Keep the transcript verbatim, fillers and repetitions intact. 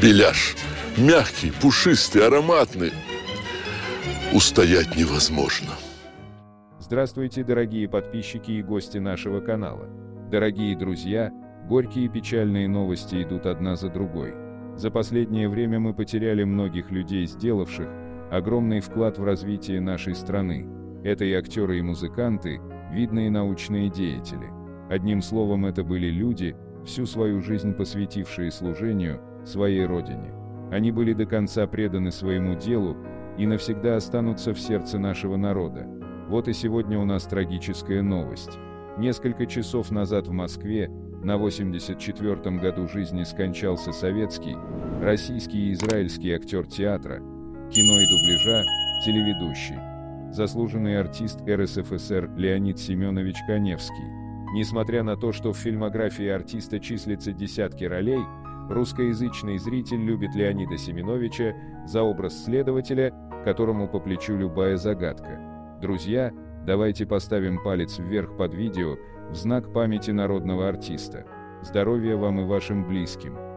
Беляш. Мягкий, пушистый, ароматный. Устоять невозможно. Здравствуйте, дорогие подписчики и гости нашего канала. Дорогие друзья, горькие и печальные новости идут одна за другой. За последнее время мы потеряли многих людей, сделавших огромный вклад в развитие нашей страны. Это и актеры, и музыканты, видные научные деятели. Одним словом, это были люди, всю свою жизнь посвятившие служению своей родине. Они были до конца преданы своему делу и навсегда останутся в сердце нашего народа. Вот и сегодня у нас трагическая новость. Несколько часов назад в Москве на восемьдесят четвёртом году жизни скончался советский, российский и израильский актер театра, кино и дубляжа, телеведущий, заслуженный артист эр эс эф эс эр Леонид Семенович Каневский. Несмотря на то, что в фильмографии артиста числится десятки ролей, русскоязычный зритель любит Леонида Семеновича за образ следователя, которому по плечу любая загадка. Друзья, давайте поставим палец вверх под видео в знак памяти народного артиста. Здоровья вам и вашим близким.